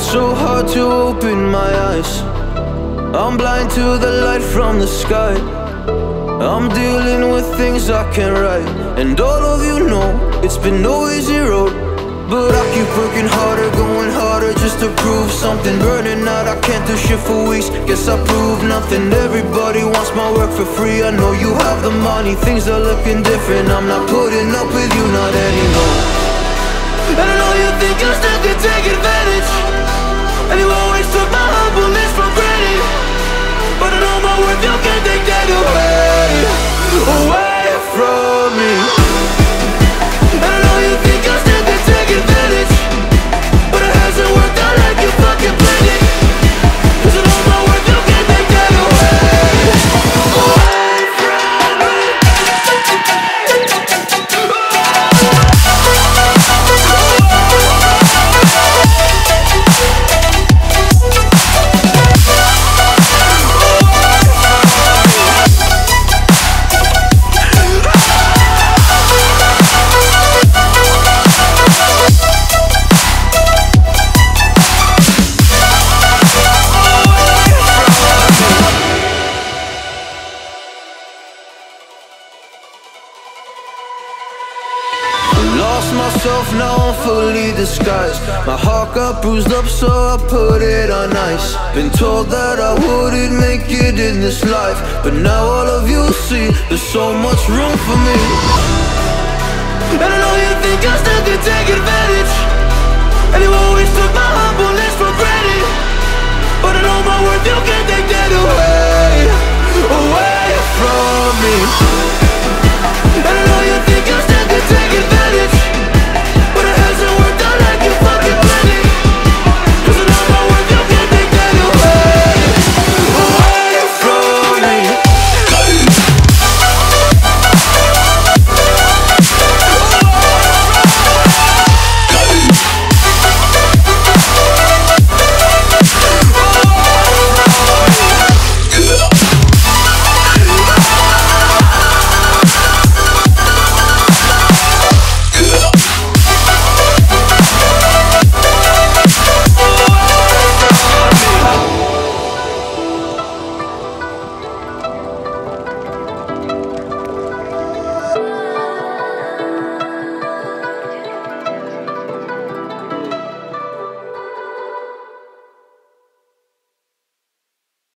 It's so hard to open my eyes. I'm blind to the light from the sky. I'm dealing with things I can't write. And all of you know it's been no easy road, but I keep working harder, going harder just to prove something. Burning out, I can't do shit for weeks. Guess I prove nothing. Everybody wants my work for free. I know you have the money, things are looking different. I'm not putting up with you, not anymore. And I know you think you're still gonna take advantage, and you always took my humbleness for granted. But I know my worth, you can't take that away, away from me. And I know you think I'm still gonna take advantage, but it hasn't worked out like you fucking planned it. Cause I know my worth, you can't take that away, away from me. Lost myself, now I'm fully disguised. My heart got bruised up, so I put it on ice. Been told that I wouldn't make it in this life, but now all of you see there's so much room for me. And I know you think I still can take advantage, and you always took my humbleness for granted. But I know my worth, you can't take that away,